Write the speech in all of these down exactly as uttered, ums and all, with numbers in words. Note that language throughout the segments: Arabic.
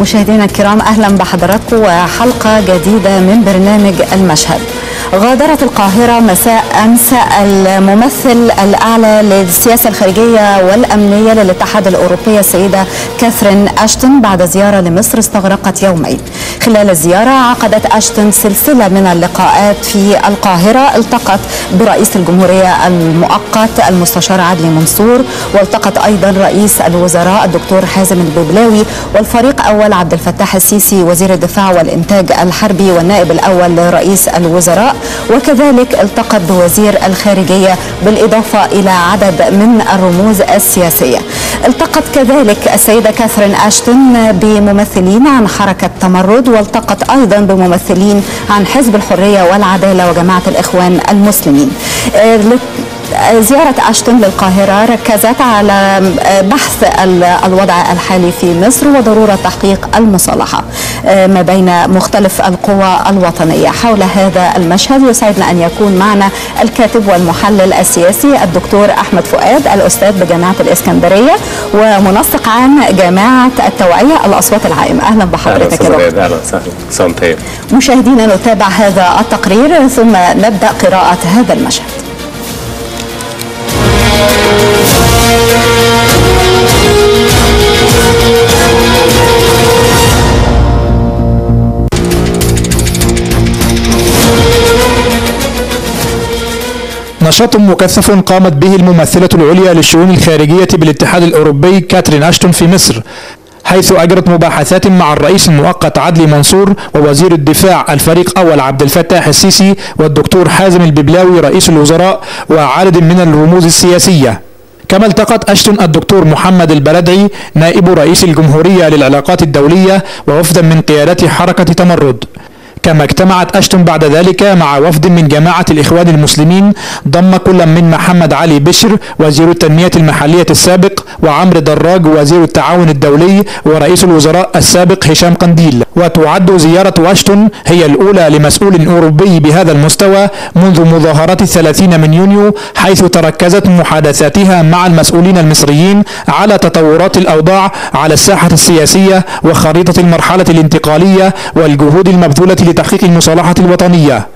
مشاهدينا الكرام، أهلا بحضراتكم وحلقة جديدة من برنامج المشهد. غادرت القاهرة مساء أمس الممثل الأعلى للسياسة الخارجية والأمنية للاتحاد الأوروبي السيدة كاثرين أشتون بعد زيارة لمصر استغرقت يومين. خلال الزيارة عقدت أشتون سلسلة من اللقاءات في القاهرة، التقت برئيس الجمهورية المؤقت المستشار عدلي منصور، والتقت أيضا رئيس الوزراء الدكتور حازم الببلاوي والفريق أول عبد الفتاح السيسي وزير الدفاع والإنتاج الحربي والنائب الأول لرئيس الوزراء، وكذلك التقت بوزير الخارجية بالإضافة إلى عدد من الرموز السياسية. التقت كذلك السيدة كاثرين أشتون بممثلين عن حركة تمرد، والتقت أيضا بممثلين عن حزب الحرية والعدالة وجماعة الإخوان المسلمين. زيارة أشتون للقاهرة ركزت على بحث الوضع الحالي في مصر وضرورة تحقيق المصالحة ما بين مختلف القوى الوطنية. حول هذا المشهد يسعدنا أن يكون معنا الكاتب والمحلل السياسي الدكتور أحمد فؤاد، الأستاذ بجامعة الإسكندرية ومنسق عام جامعة التوعية الأصوات العائمة. أهلا بحضرتك يا دكتور. أهلا وسهلا. مشاهدينا، نتابع هذا التقرير ثم نبدأ قراءة هذا المشهد. نشاط مكثف قامت به الممثلة العليا للشؤون الخارجية بالاتحاد الأوروبي كاثرين أشتون في مصر، حيث أجرت مباحثات مع الرئيس المؤقت عدلي منصور ووزير الدفاع الفريق أول عبد الفتاح السيسي والدكتور حازم الببلاوي رئيس الوزراء وعدد من الرموز السياسية. كما التقت أشتون الدكتور محمد البرادعي نائب رئيس الجمهورية للعلاقات الدولية ووفدا من قيادة حركة تمرد. كما اجتمعت أشتون بعد ذلك مع وفد من جماعة الإخوان المسلمين ضم كل من محمد علي بشر وزير التنمية المحلية السابق وعمرو دراج وزير التعاون الدولي ورئيس الوزراء السابق هشام قنديل. وتعد زيارة أشتون هي الأولى لمسؤول أوروبي بهذا المستوى منذ مظاهرات الثلاثين من يونيو، حيث تركزت محادثاتها مع المسؤولين المصريين على تطورات الأوضاع على الساحة السياسية وخريطة المرحلة الانتقالية والجهود المبذولة تحقيق المصالحة الوطنية.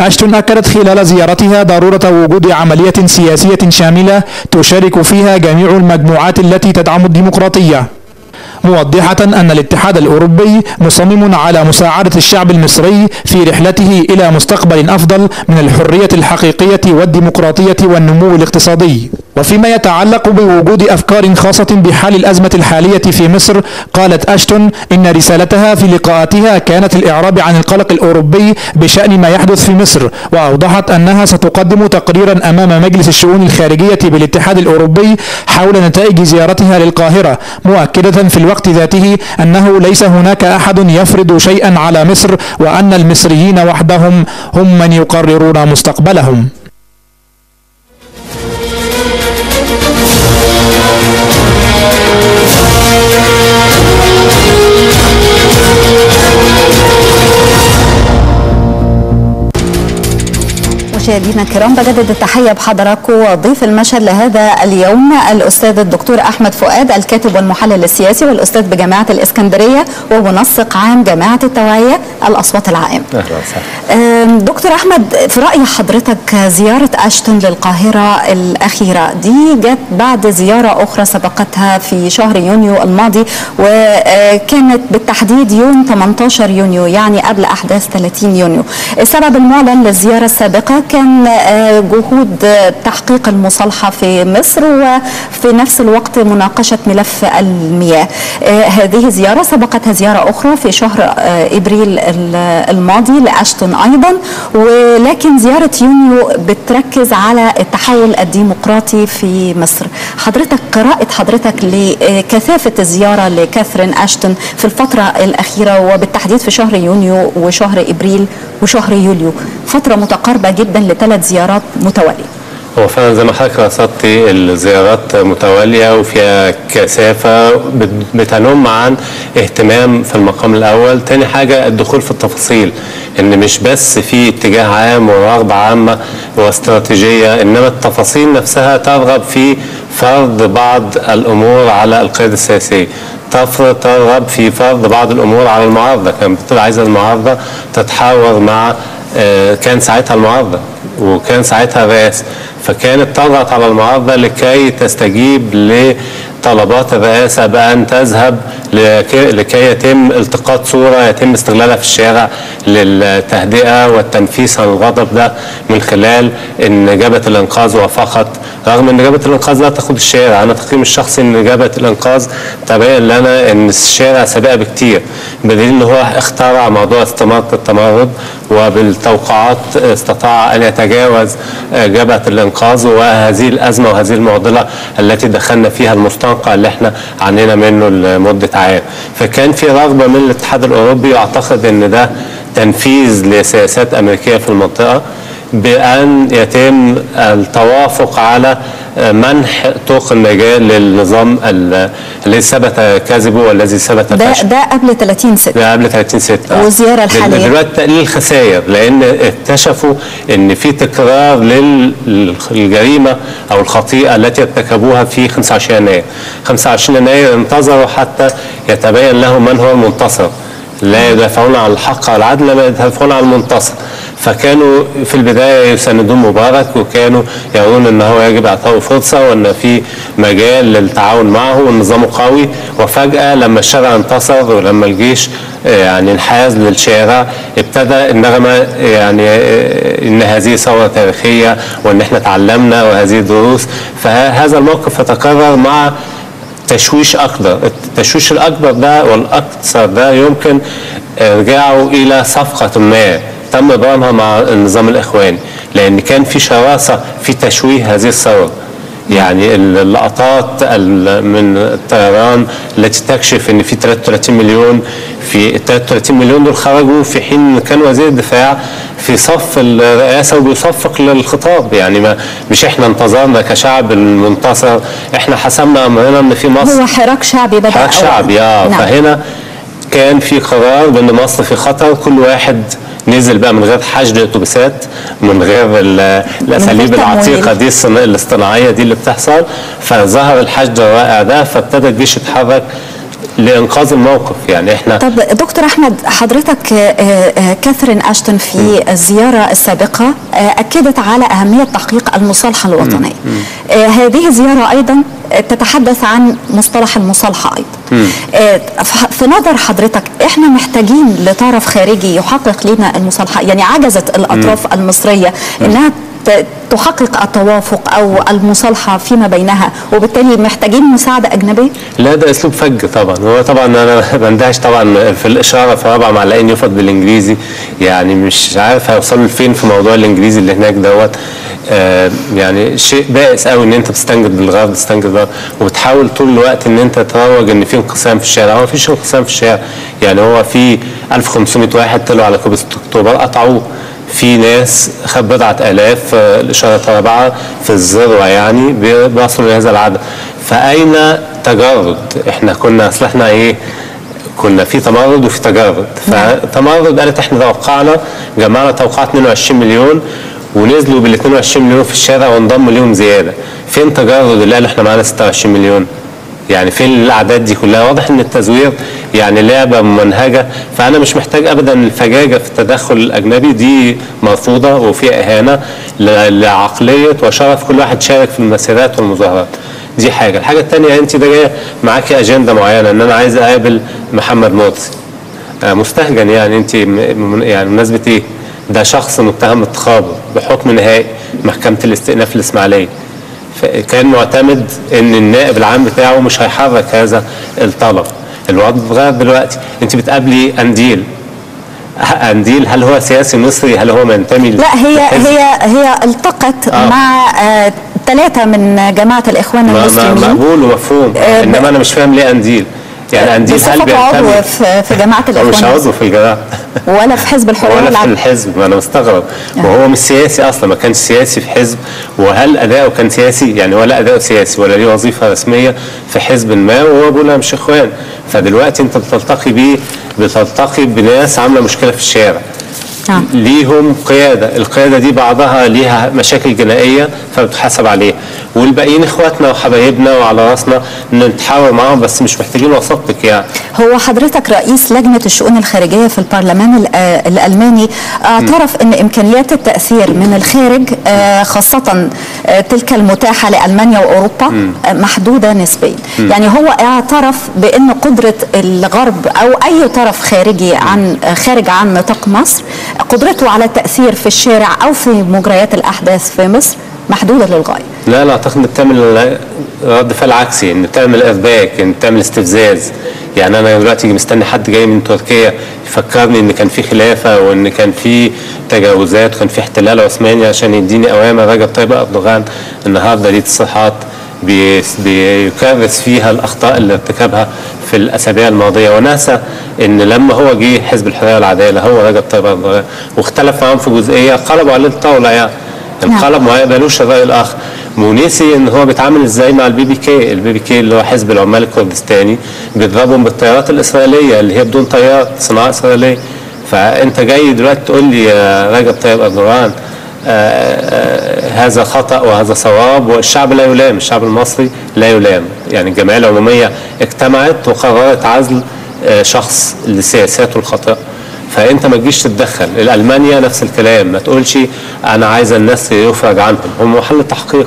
أشتون أكدت خلال زيارتها ضرورة وجود عملية سياسية شاملة تشارك فيها جميع المجموعات التي تدعم الديمقراطية، موضحة أن الاتحاد الأوروبي مصمم على مساعدة الشعب المصري في رحلته إلى مستقبل أفضل من الحرية الحقيقية والديمقراطية والنمو الاقتصادي. وفيما يتعلق بوجود أفكار خاصة بحال الأزمة الحالية في مصر، قالت أشتون إن رسالتها في لقاءاتها كانت الإعراب عن القلق الأوروبي بشأن ما يحدث في مصر، وأوضحت أنها ستقدم تقريرا أمام مجلس الشؤون الخارجية بالاتحاد الأوروبي حول نتائج زيارتها للقاهرة، مؤكدة في الوقت ذاته أنه ليس هناك أحد يفرض شيئا على مصر وأن المصريين وحدهم هم من يقررون مستقبلهم. مشاهدينا الكرام، بجدد التحيه بحضراتكم وضيف المشهد لهذا اليوم الاستاذ الدكتور احمد فؤاد، الكاتب والمحلل السياسي والاستاذ بجامعه الاسكندريه ومنسق عام جامعه التوعيه الاصوات العائمه. اهلا وسهلا. دكتور احمد، في راي حضرتك زياره اشتون للقاهره الاخيره دي جت بعد زياره اخرى سبقتها في شهر يونيو الماضي، وكانت بالتحديد يوم ثمانية عشر يونيو، يعني قبل احداث ثلاثين يونيو. السبب المعلن للزياره السابقه كان جهود تحقيق المصالحة في مصر وفي نفس الوقت مناقشة ملف المياه. هذه زيارة سبقتها زيارة أخرى في شهر إبريل الماضي لأشتون أيضا، ولكن زيارة يونيو بتركز على التحول الديمقراطي في مصر. حضرتك قراءة حضرتك لكثافة الزيارة لكاثرين أشتون في الفترة الأخيرة وبالتحديد في شهر يونيو وشهر إبريل وشهر يوليو، فترة متقاربة جدا لثلاث زيارات متوالية. هو فعلا زي ما حضرتك رصدتي الزيارات متواليه وفيها كثافه بتنم عن اهتمام في المقام الاول. تاني حاجه الدخول في التفاصيل، ان مش بس في اتجاه عام ورغبه عامه واستراتيجيه، انما التفاصيل نفسها ترغب في فرض بعض الامور على القياده السياسيه، ترغب في فرض بعض الامور على المعارضه. كان بتقول عايزه المعارضه تتحاور مع كان ساعتها المعارضه وكان ساعتها الرئاسه، فكانت تضغط على المعارضه لكي تستجيب لطلبات الرئاسه بان تذهب لكي يتم التقاط صوره يتم استغلالها في الشارع للتهدئه والتنفيس عن الغضب ده من خلال ان جبهه الانقاذ وافقت، رغم ان جبهه الانقاذ لا تقود الشارع. انا تقييمي الشخصي ان جبهه الانقاذ تبين لنا ان الشارع سابقه بكتير، بدليل ان هو اخترع موضوع استماره التمرد وبالتوقعات استطاع ان يتجاوز جبهه الانقاذ وهذه الازمه وهذه المعضله التي دخلنا فيها المستنقع اللي احنا عانينا منه لمده عام. فكان في رغبه من الاتحاد الاوروبي، واعتقد ان ده تنفيذ لسياسات امريكيه في المنطقه، بأن يتم التوافق على منح طرق النجاة للنظام الذي ثبت كذبه والذي ثبت فشله. ده قبل ثلاثين ستة. ده قبل ثلاثين ستة. والزيارة الحالية. دلوقتي تقليل الخسائر، لأن اكتشفوا إن في تكرار للجريمة أو الخطيئة التي ارتكبوها في خمسة وعشرين يناير. خمسة وعشرين يناير انتظروا حتى يتبين لهم من هو المنتصر. لا يدافعون عن الحق والعدل، لا يدافعون عن المنتصر. فكانوا في البدايه يساندون مبارك وكانوا يرون ان هو يجب اعطائه فرصه وان في مجال للتعاون معه والنظام قوي، وفجاه لما الشارع انتصر ولما الجيش يعني انحاز للشارع ابتدى النغمه، يعني ان هذه ثوره تاريخيه وان احنا اتعلمنا وهذه دروس. فهذا الموقف تكرر مع تشويش اكبر، التشويش الاكبر ده والاكثر ده يمكن رجعوا الى صفقه ما تم ابرامها مع النظام الاخواني، لان كان في شراسه في تشويه هذه الثوره. يعني اللقطات من الطيران التي تكشف ان في ثلاثة وثلاثين مليون، في ثلاثة وثلاثين مليون دول خرجوا في حين كان وزير الدفاع في صف الرئاسه وبيصفق للخطاب. يعني ما مش احنا انتظرنا كشعب المنتصر، احنا حسمنا امرنا ان في مصر هو حراك شعبي بدا، حراك شعبي اه نعم. فهنا كان في قرار بان مصر في خطر، كل واحد نزل بقى من غير حشد اتوبيسات، من غير الاساليب العتيقه دي الاصطناعيه دي اللي بتحصل، فظهر الحشد الرائع ده، فابتدى الجيش يتحرك لانقاذ الموقف. يعني احنا طب دكتور احمد، حضرتك كاثرين أشتون في الزياره السابقه اكدت على اهميه تحقيق المصالحه الوطنيه. هذه الزياره ايضا تتحدث عن مصطلح المصالحه ايضا. في نظر حضرتك احنا محتاجين لطرف خارجي يحقق لنا المصالحه؟ يعني عجزت الاطراف المصريه انها تحقق التوافق او المصالحه فيما بينها، وبالتالي محتاجين مساعده اجنبيه؟ لا، ده اسلوب فج طبعا. هو طبعا انا ما بندهش طبعا في الاشاره في رابعه معلقين يفرض بالانجليزي، يعني مش عارف هيوصلوا لفين في موضوع الانجليزي اللي هناك دوت. آه يعني شيء بائس قوي ان انت بتستنجد بالغرب، بتستنجد بالغرب وبتحاول طول الوقت ان انت تروج ان في انقسام في الشارع. هو ما فيش انقسام في الشارع، يعني هو في ألف وخمسمائة واحد طلعوا على كوبري ستة أكتوبر قطعوه، في ناس خد بضعة آلاف الإشارة الرابعة في الذروة، يعني بيصلوا لهذا العدد. فأين تجرد؟ احنا كنا صلحنا ايه؟ كنا في تمرد وفي تجرد. فتمرد قالت احنا توقعنا، جمعنا توقعات اثنين وعشرين مليون ونزلوا بال اثنين وعشرين مليون في الشارع وانضموا ليهم زيادة. فين تجرد اللي قال احنا معانا ستة وعشرين مليون؟ يعني فين الاعداد دي كلها؟ واضح ان التزوير يعني لعبه ممنهجه. فانا مش محتاج ابدا الفجاجه في التدخل الاجنبي، دي مرفوضه وفيها اهانه لعقليه وشرف كل واحد شارك في المسيرات والمظاهرات. دي حاجه. الحاجه الثانيه، انت ده جايه معاكي اجنده معينه ان انا عايز اقابل محمد مرسي. مستهجن يعني انت يعني بمناسبه ايه؟ ده شخص متهم بالتخابر بحكم نهائي محكمه الاستئناف الاسماعيليه. كان معتمد ان النائب العام بتاعه مش هيحرك هذا الطلب. الوضع اتغير دلوقتي، انت بتقابلي قنديل. قنديل هل هو سياسي مصري؟ هل هو منتمي؟ لا، هي هي هي التقت آه. مع آه ثلاثه من جماعه الاخوان المسلمين، مقبول ومفهوم. آه انما انا مش فاهم ليه قنديل. يعني انديل قلبي عضو في جماعه الاخوان. مش عضو في الجماعه ولا في حزب الحريه ولا في الحزب. انا مستغرب آه. وهو مش سياسي اصلا، ما كانش سياسي في حزب. وهل اداؤه كان سياسي؟ يعني ولا اداؤه سياسي ولا ليه وظيفه رسميه في حزب ما، وهو بيقول انا مش اخوان. فدلوقتي انت بتلتقي بيه، بتلتقي بناس عامله مشكله في الشارع، ليهم قيادة، القيادة دي بعضها ليها مشاكل جنائية فبتحاسب عليها، والباقيين اخواتنا وحبايبنا وعلى راسنا نتحاور معاهم، بس مش محتاجين وسطك يعني. هو حضرتك رئيس لجنة الشؤون الخارجية في البرلمان الألماني اعترف ان امكانيات التأثير من الخارج خاصة تلك المتاحة لألمانيا وأوروبا محدودة نسبيا. يعني هو اعترف بان قدرة الغرب او اي طرف خارجي عن خارج عن نطاق مصر، قدرته على التأثير في الشارع أو في مجريات الأحداث في مصر محدودة للغاية. لا لا، أعتقد إن بتعمل رد فعل عكسي، إن بتعمل إرباك، إن بتعمل استفزاز. يعني أنا دلوقتي مستني حد جاي من تركيا يفكرني إن كان في خلافة وإن كان في تجاوزات وكان في احتلال عثماني عشان يديني أوامر. رجب طيب أردوغان النهارده ليه تصريحات بيكرس فيها الأخطاء اللي ارتكبها في الأسابيع الماضية، وناسى إن لما هو جه حزب الحرية والعدالة هو رجب طيب أردوغان واختلف معاهم في جزئية، قلبوا عليه الطاولة، يعني انقلب وما يقبلوش الرأي الآخر. ونسي إن هو بيتعامل إزاي مع البي بي كي، البي بي كي اللي هو حزب العمال الكردستاني، بيضربهم بالطيارات الإسرائيلية اللي هي بدون طيارات، صناعة إسرائيلية. فأنت جاي دلوقتي تقول لي يا رجب طيب أردوغان آه آه هذا خطأ وهذا صواب، والشعب لا يلام، الشعب المصري لا يلام. يعني الجمعية العمومية اجتمعت وقررت عزل آه شخص لسياساته الخاطئة، فأنت ما تجيش تتدخل. الألمانيا نفس الكلام، ما تقولش أنا عايز الناس يفرج عنهم، هم محل تحقيق.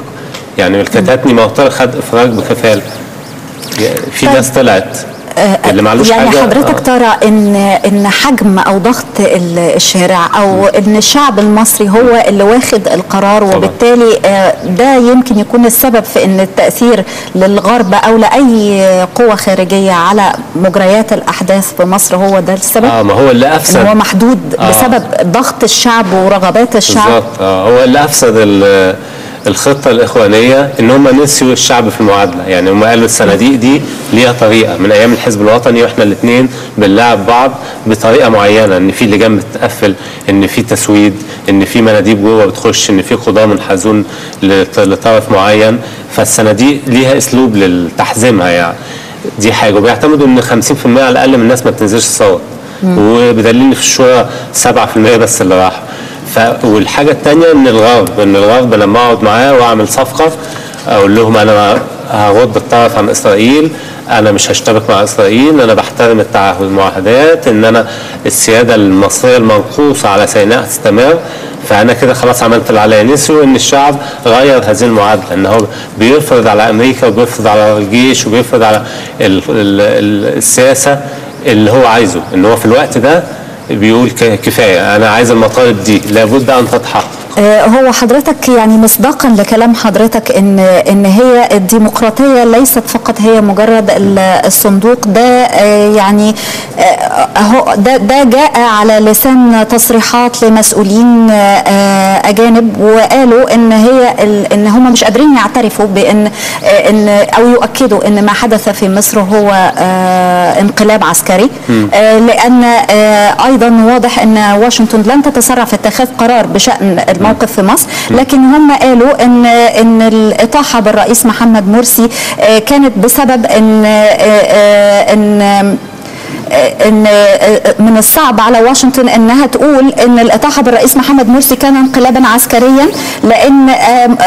يعني الكتاتني موتر خد إفراج بكفالة، في ناس طلعت اللي معلوش يعني حاجة. حضرتك ترى ان ان حجم او ضغط الشارع او ان الشعب المصري هو اللي واخد القرار، وبالتالي ده يمكن يكون السبب في ان التأثير للغرب او لاي قوة خارجية على مجريات الاحداث في مصر هو ده السبب. اه ما هو اللي افسد، هو محدود آه. بسبب ضغط الشعب ورغبات الشعب. بالظبط آه. هو اللي افسد الخطة الإخوانية، إن هم نسيوا الشعب في المعادلة. يعني هم قالوا الصناديق دي ليها طريقة من أيام الحزب الوطني، وإحنا الاتنين بنلاعب بعض بطريقة معينة، إن في لجان بتتقفل، إن في تسويد، إن في مناديب جوه بتخش، إن في قضاء منحازون لطرف معين. فالصناديق ليها أسلوب لتحزيمها، يعني دي حاجة. وبيعتمدوا إن خمسين في المية على الأقل من الناس ما بتنزلش تصوت، وبدليل إن في الشورى سبعة في المية بس اللي راحوا. والحاجه الثانيه ان الغرب ان الغرب لما اقعد معاه واعمل صفقه اقول لهم انا هغض الطرف عن اسرائيل، انا مش هشتبك مع اسرائيل، انا بحترم التعهد المعاهدات، ان انا السياده المصريه المنقوصه على سيناء تستمر، فانا كده خلاص عملت اللي عليا. نسوا ان الشعب غير هذه المعادله، ان هو بيفرض على امريكا وبيفرض على الجيش وبيفرض على ال ال السياسه اللي هو عايزه، ان هو في الوقت ده بيقول كفايه انا عايز المطالب دي لابد ان تتحقق. هو حضرتك يعني مصداقا لكلام حضرتك ان ان هي الديمقراطيه ليست فقط هي مجرد الصندوق ده، يعني اهو ده ده جاء على لسان تصريحات لمسؤولين اجانب، وقالوا ان هي ان هم مش قادرين يعترفوا بان ان او يؤكدوا ان ما حدث في مصر هو انقلاب عسكري، لان ايضا واضح ان واشنطن لن تتسرع في اتخاذ قرار بشان موقف في مصر. لكن هم قالوا ان ان الاطاحه بالرئيس محمد مرسي كانت بسبب ان ان ان من الصعب على واشنطن انها تقول ان الاطاحه بالرئيس محمد مرسي كان انقلابا عسكريا، لان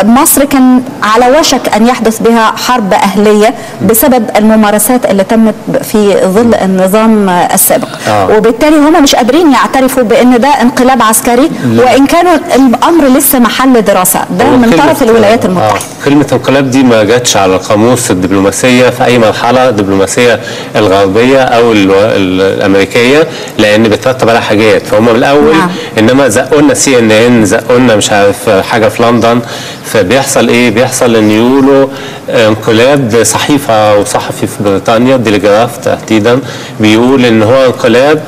مصر كان على وشك ان يحدث بها حرب اهليه بسبب الممارسات اللي تمت في ظل النظام السابق آه. وبالتالي هم مش قادرين يعترفوا بان ده انقلاب عسكري، وان كان الامر لسه محل دراسه ده من طرف الولايات المتحده. آه. كلمه انقلاب دي ما جاتش على القاموس الدبلوماسيه في اي مرحله، الدبلوماسيه الغربيه او الامريكيه، لان بترتب على حاجات. فهم من الاول نعم. انما زقوا لنا سي ان ان، زقوا لنا مش عارف حاجه في لندن. فبيحصل ايه؟ بيحصل ان يقولوا انقلاب. صحيفه وصحفي في بريطانيا ديليجراف تحديدا بيقول ان هو انقلاب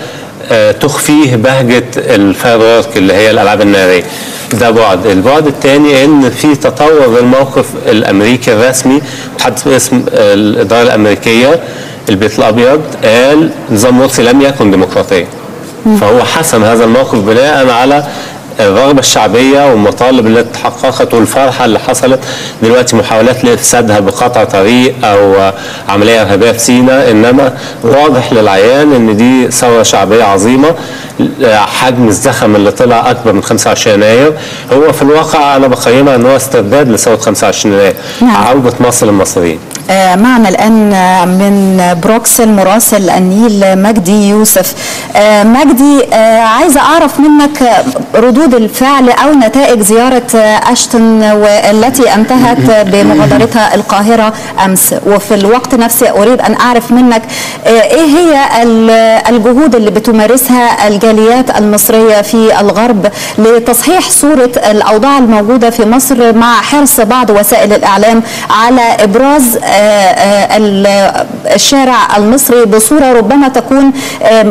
تخفيه بهجه الفايرورك اللي هي الالعاب الناريه. ده بعد. البعد الثاني ان في تطور للموقف الامريكي الرسمي، متحدث باسم الاداره الامريكيه، البيت الابيض قال نظام مرسي لم يكن ديمقراطيا، فهو حسم هذا الموقف بناء على الرغبه الشعبيه والمطالب اللي اتحققت والفرحه اللي حصلت. دلوقتي محاولات لافسادها بقطع طريق او عمليه ارهابيه في سيناء، انما واضح للعيان ان دي ثوره شعبيه عظيمه. حجم الزخم اللي طلع اكبر من خمسة وعشرين يناير، هو في الواقع انا بقيمها ان هو استرداد لثوره خمسة وعشرين يناير، عوده مصر للمصريين. آه معنا الان من بروكسل مراسل النيل مجدي يوسف. آه مجدي، آه عايزه اعرف منك ردود الفعل او نتائج زياره اشتون والتي انتهت بمغادرتها القاهره امس، وفي الوقت نفسه اريد ان اعرف منك آه ايه هي الجهود اللي بتمارسها الجاليات المصريه في الغرب لتصحيح صوره الاوضاع الموجوده في مصر، مع حرص بعض وسائل الاعلام على ابراز الشارع المصري بصورة ربما تكون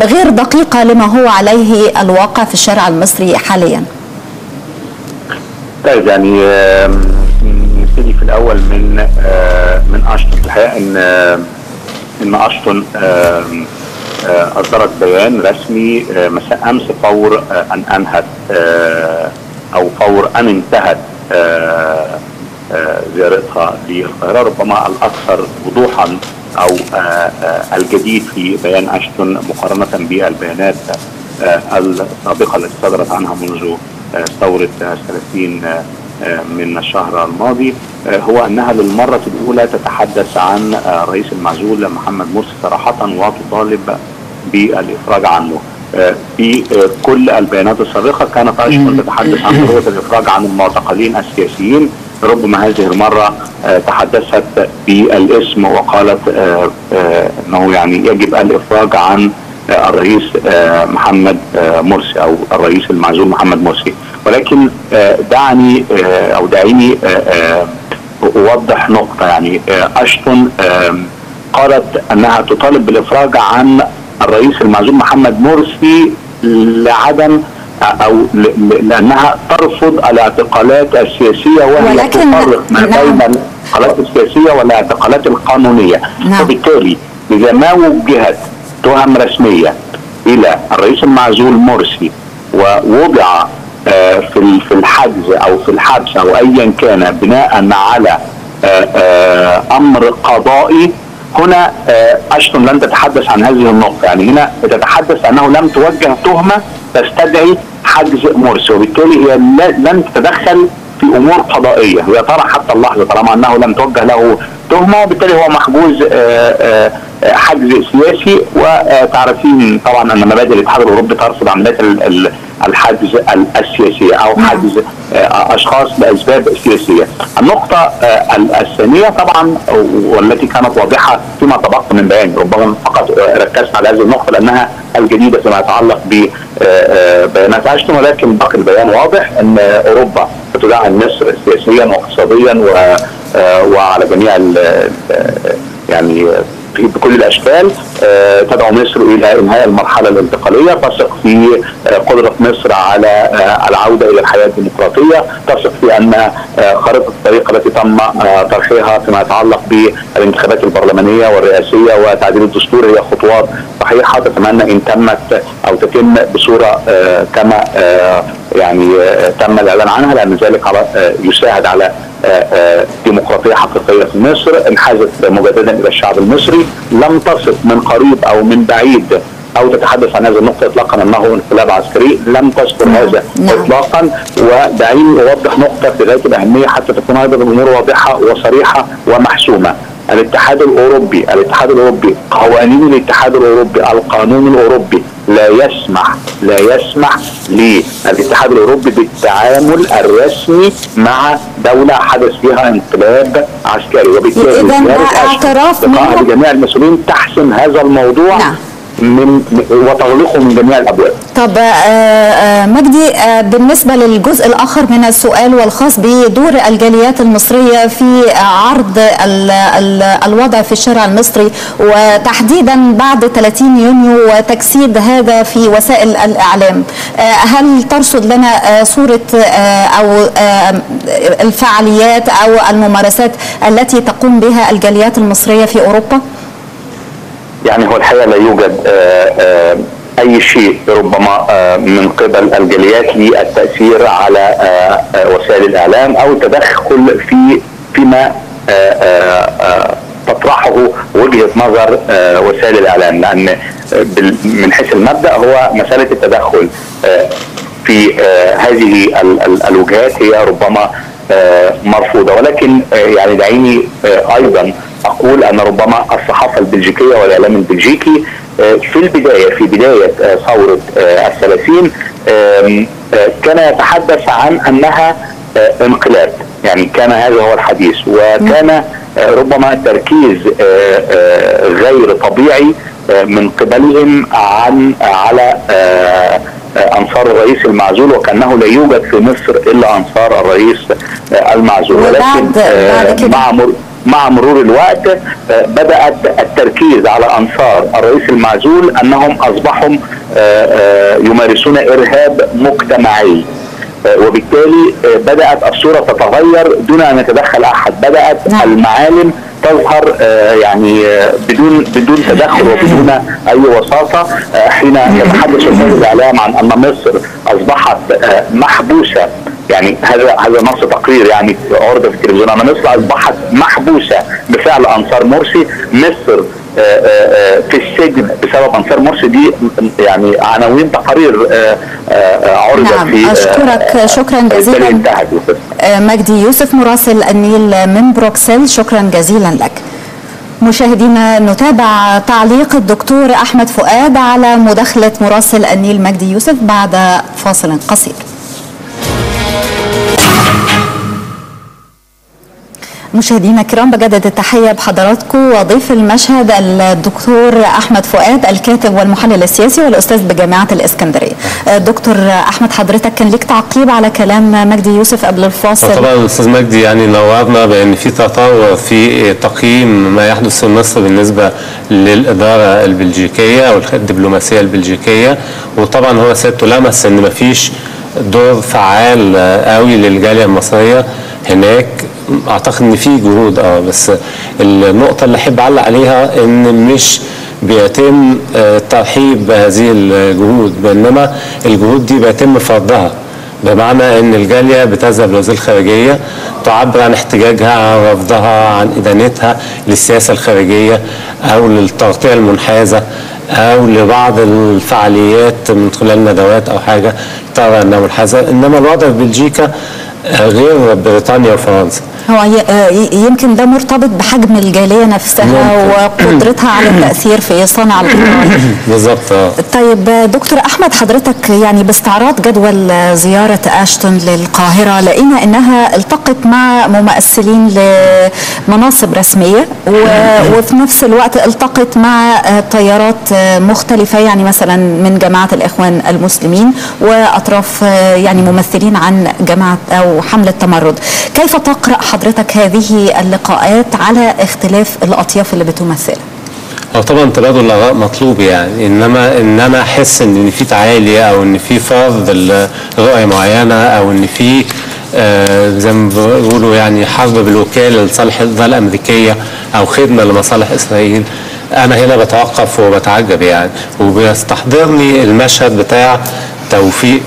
غير دقيقة لما هو عليه الواقع في الشارع المصري حاليا؟ طيب، يعني نبتدي في الأول من من أشتون. الحقيقة إن إن أشتون أصدرت بيان رسمي مساء أمس فور أن أنهت أو فور أن انتهت زيارتها للقاهرة. ربما الأكثر وضوحا أو آآ آآ الجديد في بيان أشتون مقارنة بالبيانات السابقة التي صدرت عنها منذ ثورة ثلاثين من الشهر الماضي، هو أنها للمرة الأولى تتحدث عن رئيس المعزول محمد مرسي صراحة وتطالب بالإفراج عنه. في كل البيانات السابقة كانت أشتون تتحدث عن ضرورة الإفراج عن المعتقلين السياسيين، ربما هذه المرة آه تحدثت بالاسم وقالت آه آه انه يعني يجب الافراج عن آه الرئيس آه محمد آه مرسي او الرئيس المعزول محمد مرسي. ولكن آه دعني آه او دعيني آه آه اوضح نقطة. يعني آه اشتون آه قالت انها تطالب بالافراج عن الرئيس المعزول محمد مرسي لعدم أو لأنها ترفض الاعتقالات السياسية، وهي تفرق ما بين الاعتقالات السياسية والاعتقالات القانونية. وبالتالي إذا ما وجهت تهم رسمية إلى الرئيس المعزول مرسي ووضع في في الحجز أو في الحبس أو أيا كان بناء على أمر قضائي، هنا أشتون لن تتحدث عن هذه النقطة. يعني هنا تتحدث أنه لم توجه تهمة تستدعي حجز مرسي، وبالتالي هي لن تتدخل في امور قضائيه. ويا ترى حتى اللحظه طالما انه لم توجه له تهمه، وبالتالي هو محجوز حجز سياسي. وتعرفين طبعا ان مبادئ الاتحاد الاوروبي ترفض عمليات الحجز السياسيه او حجز اشخاص لاسباب سياسيه. النقطه الثانيه طبعا والتي كانت واضحه فيما تبقى من بياني، ربما فقط ركزت على هذه النقطه لانها الجديده فيما يتعلق ببيانات اشتون، ولكن باقي البيان واضح ان اوروبا تدعم مصر سياسيا واقتصاديا وعلى جميع يعني بكل الاشكال تدعو مصر الى انهاء المرحله الانتقاليه، تثق في قدره مصر على العوده الى الحياه الديمقراطيه، تثق في ان خارطه الطريق التي تم طرحها فيما يتعلق بالانتخابات البرلمانيه والرئاسيه وتعديل الدستور هي خطوات صحيحه. تتمنى ان تمت او تتم بصوره كما يعني تم الاعلان عنها، لان ذلك يساعد على ديمقراطيه حقيقيه في مصر. انحازت مجددا الى الشعب المصري، لم تصف من قريب او من بعيد او تتحدث عن هذه النقطه اطلاقا انه انقلاب عسكري، لم تذكر هذا اطلاقا. ودعيني اوضح نقطه في غايه الاهميه حتى تكون ايضا الامور واضحه وصريحه ومحسومه. الاتحاد الاوروبي الاتحاد الاوروبي قوانين الاتحاد الاوروبي القانون الاوروبي لا يسمح لا يسمح للاتحاد الاوروبي بالتعامل الرسمي مع دوله حدث فيها انقلاب عسكري. وبالتالي قرار جميع المسؤولين تحسم هذا الموضوع لا. من وتغلقه من جميع الابواب. طب مجدي، بالنسبه للجزء الاخر من السؤال والخاص بدور الجاليات المصريه في عرض ال ال الوضع في الشارع المصري، وتحديدا بعد ثلاثين يونيو وتجسيد هذا في وسائل الاعلام، هل ترصد لنا صوره او الفعاليات او الممارسات التي تقوم بها الجاليات المصريه في اوروبا؟ يعني هو الحقيقه لا يوجد آآ آآ اي شيء ربما من قبل الجاليات للتاثير على وسائل الاعلام او التدخل في فيما تطرحه وجهه نظر وسائل الاعلام، لان من حيث المبدا هو مساله التدخل في هذه الوجهات هي ربما مرفوضه. ولكن يعني دعيني ايضا اقول ان ربما الصحافه البلجيكيه والاعلام البلجيكي في البدايه في بدايه ثوره الثلاثين كان يتحدث عن انها انقلاب، يعني كان هذا هو الحديث، وكان ربما تركيز غير طبيعي من قبلهم عن على انصار الرئيس المعزول، وكانه لا يوجد في مصر الا انصار الرئيس المعزول. ولكن مع مع مرور الوقت بدأت التركيز على أنصار الرئيس المعزول أنهم أصبحوا يمارسون إرهاب مجتمعي، وبالتالي بدأت الصورة تتغير دون أن يتدخل أحد، بدأت المعالم تظهر يعني بدون بدون تدخل وبدون أي وساطة. حين يتحدث وسائل الإعلام عن أن مصر أصبحت محبوسة، يعني هذا هذا نص تقرير يعني عرض في التلفزيون، أن مصر أصبحت محبوسة بفعل أنصار مرسي، مصر في السجن بسبب أنصار مرسي، دي يعني عناوين تقارير عرضت. نعم. في أشكرك شكرا جزيلا مجدي يوسف مراسل النيل من بروكسل، شكرا جزيلا لك. مشاهدينا نتابع تعليق الدكتور أحمد فؤاد على مداخلة مراسل النيل مجدي يوسف بعد فاصل قصير. مشاهدينا الكرام، بجدد التحيه بحضراتكم وضيف المشهد الدكتور احمد فؤاد الكاتب والمحلل السياسي والاستاذ بجامعه الاسكندريه. دكتور احمد، حضرتك كان ليك تعقيب على كلام مجدي يوسف قبل الفاصل؟ طبعا استاذ مجدي يعني نورنا بان في تطور في تقييم ما يحدث في مصر بالنسبه للاداره البلجيكيه او الدبلوماسيه البلجيكيه، وطبعا هو سيادته لمس ان ما فيش دور فعال قوي للجاليه المصريه هناك. اعتقد ان في جهود اه بس النقطه اللي احب اعلق عليها ان مش بيتم الترحيب بهذه الجهود، بينما الجهود دي بيتم فرضها، بمعنى ان الجاليه بتذهب لوزير الخارجيه تعبر عن احتجاجها، عن رفضها، عن ادانتها للسياسه الخارجيه او للتغطيه المنحازه او لبعض الفعاليات من خلال ندوات او حاجه ترى انها منحازه. انما الوضع في بلجيكا غير بريطانيا وفرنسا. هو يمكن ده مرتبط بحجم الجاليه نفسها وقدرتها على التاثير في صنع القرار. بالظبط. طيب دكتور احمد، حضرتك يعني باستعراض جدول زياره اشتون للقاهره لقينا انها التقت مع ممثلين لمناصب رسميه وفي نفس الوقت التقت مع تيارات مختلفه، يعني مثلا من جماعه الاخوان المسلمين واطراف يعني ممثلين عن جماعه او حمله تمرد. كيف تقرا حضرتك هذه اللقاءات على اختلاف الاطياف اللي بتمثلها؟ هو طبعا تبادل الاراء مطلوب، يعني انما ان انا احس ان في تعالي او ان في فرض رؤيه معينه او ان في آه زي ما بيقولوا يعني حرب بالوكاله لصالح القضاء الامريكيه او خدمه لمصالح اسرائيل، انا هنا بتوقف وبتعجب يعني. وبيستحضرني المشهد بتاع توفيق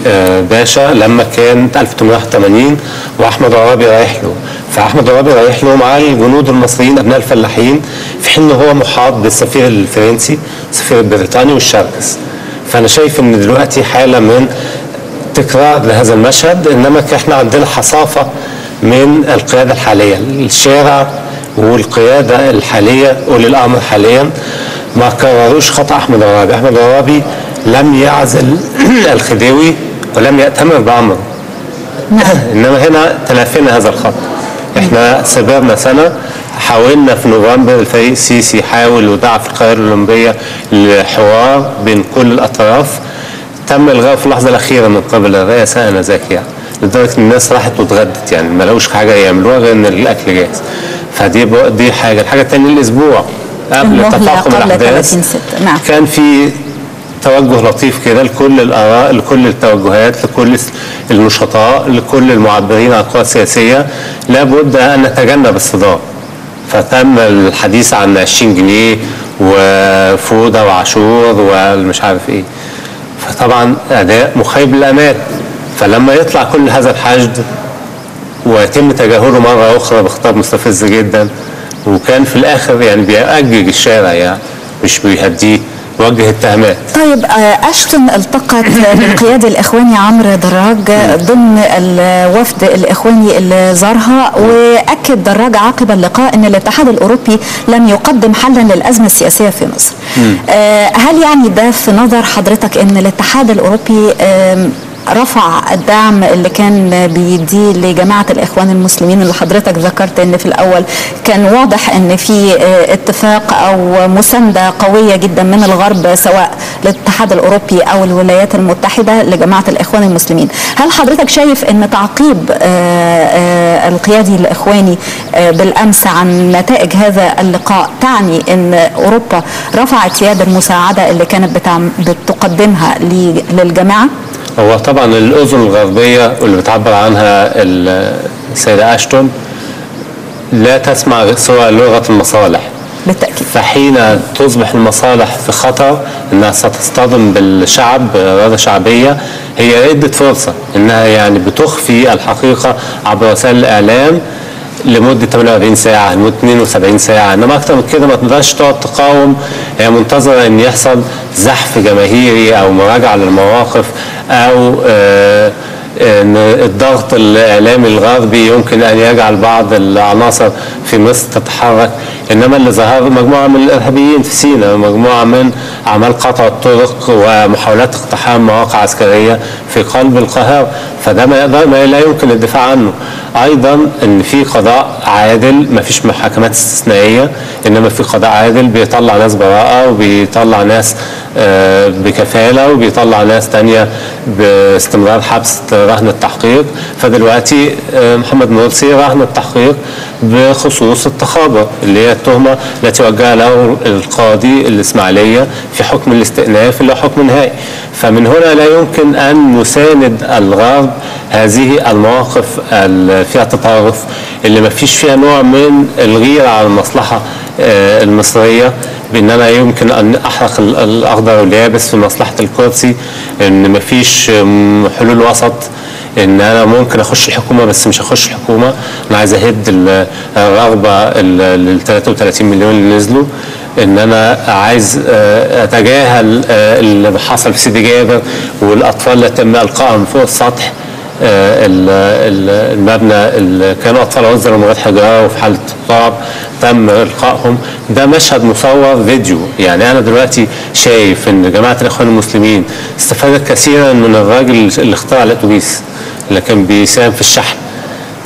باشا لما كان ألف وثمانمائة وواحد وثمانين واحمد عرابي رايح له، فاحمد عرابي رايح له مع الجنود المصريين ابناء الفلاحين، في حين هو محاط بالسفير الفرنسي والسفير البريطاني والشركس. فانا شايف ان دلوقتي حاله من تكرار لهذا المشهد، انما احنا عندنا حصافه من القياده الحاليه، الشارع والقياده الحاليه اولي الامر حاليا ما كرروش خطا احمد عرابي. احمد عرابي لم يعزل الخديوي ولم يأتمر بعمره، انما هنا تلافينا هذا الخط. احنا سبرنا سنه، حاولنا في نوفمبر الفريق السيسي حاول ودعا في القاهره الاولمبيه لحوار بين كل الاطراف، تم الغاء في اللحظه الاخيره من قبل الرئاسه انذاك، يعني لدرجه ان الناس راحت واتغدت، يعني ما لقوش حاجه يعملوها غير ان الاكل جاهز. فدي دي حاجه. الحاجه الثانيه، الاسبوع قبل تفاقم الاحداث كان في توجه لطيف كده لكل الاراء، لكل التوجهات، لكل النشطاء، لكل المعبرين عن القوى السياسيه، لابد ان نتجنب الصدام. فتم الحديث عن عشرين جنيه وفوضى وعاشور ومش عارف ايه. فطبعا اداء مخيب للامال. فلما يطلع كل هذا الحشد ويتم تجاهله مره اخرى باخطاء مستفز جدا، وكان في الاخر يعني بيأجج الشارع يعني مش بيهديه، وجه التهمات. طيب أشتون التقت بالقيادي الإخواني عمرو دراج ضمن الوفد الإخواني اللي زارها، وأكد دراج عقب اللقاء أن الاتحاد الأوروبي لم يقدم حلا للأزمة السياسية في مصر. هل يعني ده في نظر حضرتك أن الاتحاد الأوروبي رفع الدعم اللي كان بيديه لجماعة الإخوان المسلمين اللي حضرتك ذكرت ان في الأول كان واضح ان في اتفاق او مساندة قوية جدا من الغرب سواء الاتحاد الأوروبي او الولايات المتحدة لجماعة الإخوان المسلمين؟ هل حضرتك شايف ان تعقيب القيادي الإخواني بالأمس عن نتائج هذا اللقاء تعني ان أوروبا رفعت يد المساعدة اللي كانت بتقدمها للجماعة؟ هو طبعا الأذن الغربية اللي بتعبر عنها السيدة أشتون لا تسمع سوى لغة المصالح بالتأكيد، فحين تصبح المصالح في خطر أنها ستصطدم بالشعب إرادة شعبية، هي ادت فرصة أنها يعني بتخفي الحقيقة عبر وسائل الإعلام لمده ثمانية وأربعين ساعه، لمده اثنين وسبعين ساعه، انما اكتر من كده ما تقدرش تقعد تقاوم. هي منتظره ان يحصل زحف جماهيري او مراجعه للمواقف او آآ آآ الضغط الاعلامي الغربي يمكن ان يجعل بعض العناصر في مصر تتحرك، انما اللي ظهر مجموعه من الارهابيين في سيناء، مجموعه من اعمال قطع الطرق ومحاولات اقتحام مواقع عسكريه في قلب القاهره، فده ما لا يمكن الدفاع عنه. ايضا ان في قضاء عادل، ما فيش محاكمات استثنائيه، انما في قضاء عادل بيطلع ناس براءه وبيطلع ناس بكفاله وبيطلع ناس ثانيه باستمرار حبس رهن التحقيق. فدلوقتي محمد مرسي رهن التحقيق بخصوص التخابر اللي هي التهمه التي وجه له القاضي الاسماعيليه في حكم الاستئناف اللي هو حكم نهائي. فمن هنا لا يمكن ان نساند الغرب هذه المواقف اللي فيها تطرف، اللي ما فيش فيها نوع من الغيره على المصلحه المصريه، بان انا يمكن ان احرق الاخضر واليابس في مصلحه الكرسي، ان ما فيش حلول وسط، ان انا ممكن اخش الحكومه بس مش هخش الحكومه، انا عايز اهد الرغبه ال ثلاثة وثلاثين مليون اللي نزلوا، ان انا عايز اتجاهل اللي حصل في سيدي جابر والاطفال اللي تم القائهم فوق السطح المبنى اللي كانوا اطفال عزله من غير حجاره وفي حاله اضطراب تم القائهم. ده مشهد مصور فيديو، يعني انا دلوقتي شايف ان جماعه الاخوان المسلمين استفادت كثيرا من الراجل اللي اخترع الاتوبيس اللي كان بيساهم في الشحن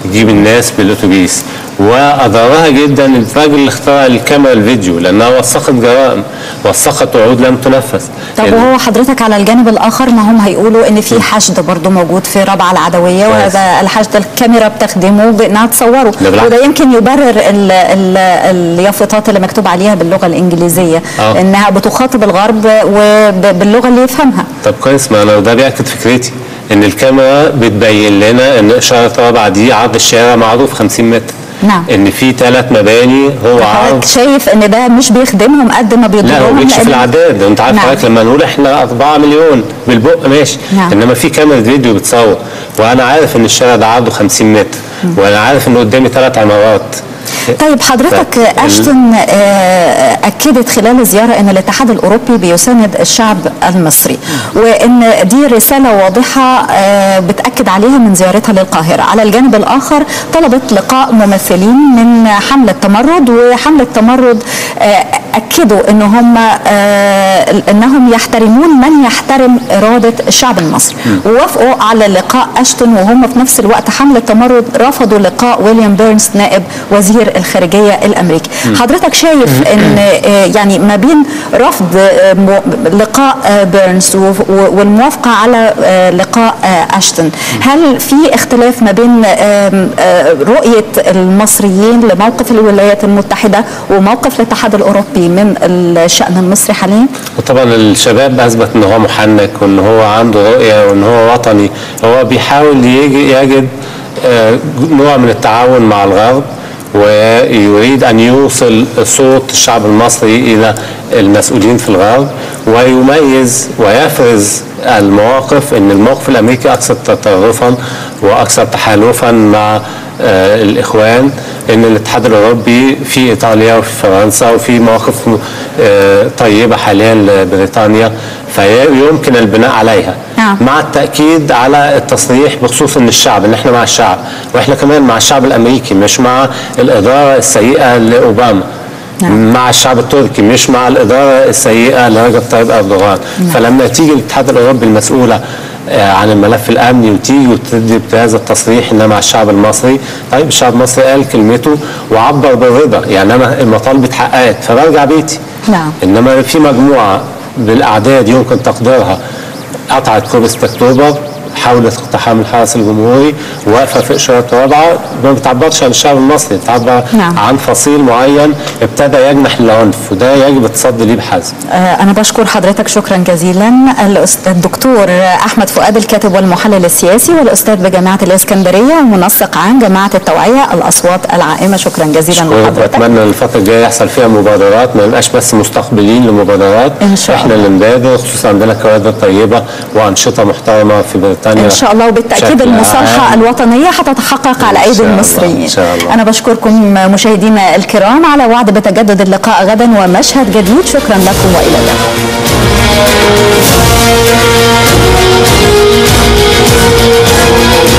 يجيب الناس بالاتوبيس، واضرها جدا الراجل اللي اخترع الكاميرا الفيديو لانها وثقت جرائم، وثقت وعود لم تنفذ. طب يعني وهو حضرتك على الجانب الاخر ما هم هيقولوا ان في حشد برضه موجود في رابعه العدويه، وهذا الحشد الكاميرا بتخدمه بانها تصوره، وده يمكن يبرر ال ال اليافطات اللي مكتوب عليها باللغه الانجليزيه أوه. انها بتخاطب الغرب وباللغه اللي يفهمها. طب كويس، ما انا ده بيأكد فكرتي ان الكاميرا بتبين لنا ان اشاره رابعه دي عرض الشارع معروف خمسين متر. نعم. ان في ثلاث مباني هو عارض. شايف ان ده مش بيخدمهم قد ما بيضرهم؟ لا، هو بيكشف العداد، انت عارف حضرتك لما نقول احنا أربعة مليون بالبق ماشي، نعم. انما في كاميرا فيديو بتصور، وانا عارف ان الشارع ده عرضه خمسين متر، مم. وانا عارف ان قدامي ثلاث عمارات. طيب حضرتك أشتون أكدت خلال زيارة أن الاتحاد الأوروبي بيساند الشعب المصري، وأن دي رسالة واضحة بتأكد عليها من زيارتها للقاهرة. على الجانب الآخر طلبت لقاء ممثلين من حملة تمرد، وحملة تمرد أكدوا إن هم أنهم يحترمون من يحترم إرادة الشعب المصري، ووافقوا على لقاء أشتون، وهم في نفس الوقت حملة تمرد رفضوا لقاء ويليام بيرنز نائب وزير الخارجية الأمريكي. حضرتك شايف أن يعني ما بين رفض لقاء بيرنز والموافقة على لقاء أشتون، هل في اختلاف ما بين رؤية المصريين لموقف الولايات المتحدة وموقف الاتحاد الأوروبي من الشأن المصري حاليا؟ طبعا الشباب أثبت أن هو محنك وأن هو عنده رؤية وأن هو وطني، هو بيحاول يجد نوع من التعاون مع الغرب ويريد أن يوصل صوت الشعب المصري إلى المسؤولين في الغرب ويميز ويفرز المواقف. أن الموقف الأمريكي أكثر تطرفا وأكثر تحالفا مع آه الإخوان، أن الاتحاد الأوروبي في إيطاليا وفي فرنسا وفي مواقف آه طيبة حاليا لبريطانيا فيمكن البناء عليها. آه. مع التأكيد على التصريح بخصوص أن الشعب، إن إحنا مع الشعب، وإحنا كمان مع الشعب الأمريكي مش مع الإدارة السيئة لأوباما. نعم. مع الشعب التركي مش مع الإدارة السيئة لرجب طيب أردوغان. نعم. فلما تيجي الاتحاد الأوروبي المسؤولة عن الملف الأمني وتيجي وتدي بهذا التصريح إن مع الشعب المصري، طيب الشعب المصري قال كلمته وعبر بالرضا، يعني أنا المطالب اتحققت فبرجع بيتي. نعم. إنما في مجموعة بالأعداد يمكن تقديرها قطعت كوبري أكتوبر، حاولت اقتحام الحرس الجمهوري، واقفه في اشاره رابعه، ما بتعبرش عن الشعب المصري، بتعبر نعم. عن فصيل معين ابتدى يجنح للعنف، وده يجب التصدي ليه بحزم. آه انا بشكر حضرتك شكرا جزيلا الدكتور احمد فؤاد الكاتب والمحلل السياسي والاستاذ بجامعه الاسكندريه ومنسق عام جماعه التوعيه الاصوات العائمه، شكرا جزيلا لحضرتك. اتمنى ان الفتره الجايه يحصل فيها مبادرات، ما نبقاش بس مستقبلين لمبادرات، إن شاء احنا اللي نبادر، خصوصا عندنا كوادر طيبه وانشطه محترمه في بلدنا ان شاء الله، وبالتاكيد المصالحه آه. الوطنيه هتتحقق على ايدي المصريين ان شاء الله. انا بشكركم مشاهدينا الكرام على وعد بتجدد اللقاء غدا ومشهد جديد، شكرا لكم والى اللقاء.